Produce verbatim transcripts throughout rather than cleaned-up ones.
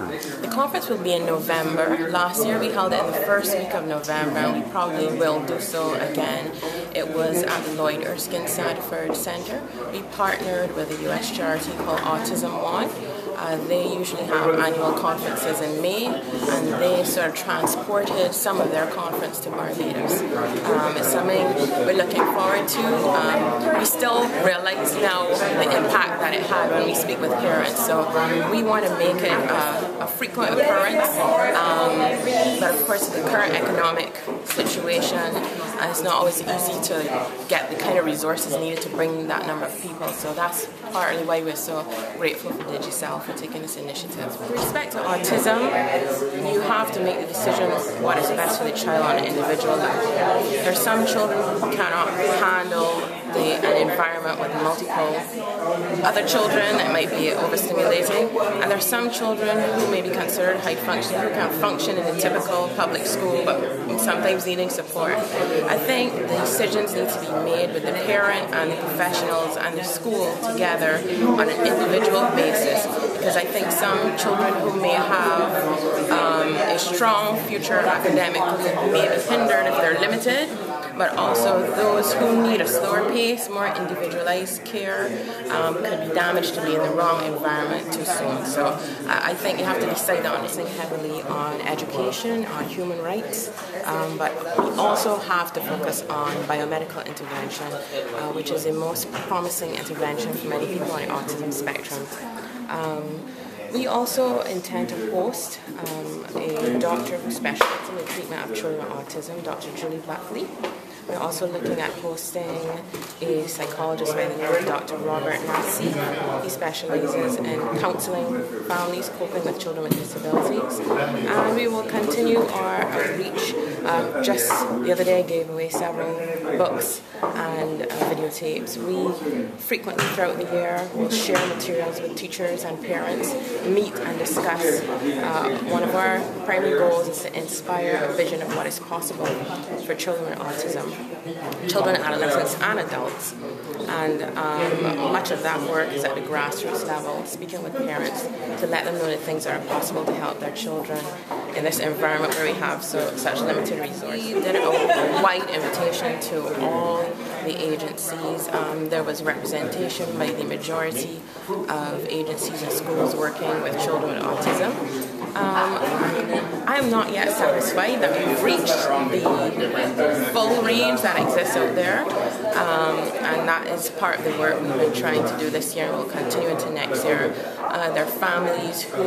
The conference will be in November. Last year we held it in the first week of November, and we probably will do so again. It was at the Lloyd Erskine Sanford Centre. We partnered with a U S charity called Autism One. Uh, they usually have annual conferences in May, and they sort of transported some of their conference to Barbados. Um, it's something we're looking forward to. Um, we still realize now the impact that it had when we speak with parents, so we want to make it a, a frequent occurrence. Um, but of course, the current economic situation, uh, it's not always easy to get the kind of resources needed to bring that number of people, so that's partly why we're so grateful for Digicel for taking this initiative. With respect to autism, you have to make the decision of what is best for the child on an individual level. There are some children who cannot handle the, an environment with multiple other children that might be overstimulating, and there are some children who may be considered high functioning, who can function in a typical public school but sometimes needing support. I think the decisions need to be made with the parent and the professionals and the school together on an individual basis, because I think some children who may have um, a strong future academically may be hindered if they're limited, but also those who need a slower pace, more individualized care, um, could be damaged to be in the wrong environment too soon. So I, I think you have to decide on it. Heavily on education, on human rights, um, but we also have to focus on biomedical intervention, uh, which is the most promising intervention for many people on the autism spectrum. Um, We also intend to host um, a doctor who specializes in the treatment of children with autism, Doctor Julie Buckley. We're also looking at hosting a psychologist by the name of Doctor Robert Massey. He specializes in counseling families coping with children with disabilities. And we will continue our outreach. Um, just the other day I gave away several books and uh, videotapes. We frequently throughout the year will share materials with teachers and parents, meet and discuss. Uh, one of our primary goals is to inspire a vision of what is possible for children with autism, children, adolescents and adults. And um, much of that work is at the grassroots level, speaking with parents to let them know that things are possible to help their children in this environment where we have so, such limited resources. We did a wide invitation to all the agencies. Um, there was representation by the majority of agencies and schools working with children with autism. Um, I'm not yet satisfied that we've reached the full range that exists out there, um, and that is part of the work we've been trying to do this year and will continue into next year. Uh, there are families who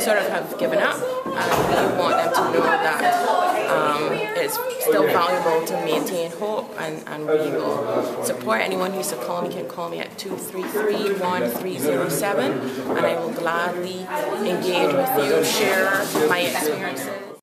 sort of have given up, and we want them to know that um, it's still valuable to maintain hope, and, and we will support anyone who needs to call me. Can call me at two three three, one three zero seven, and I will gladly engage with you, share my experiences.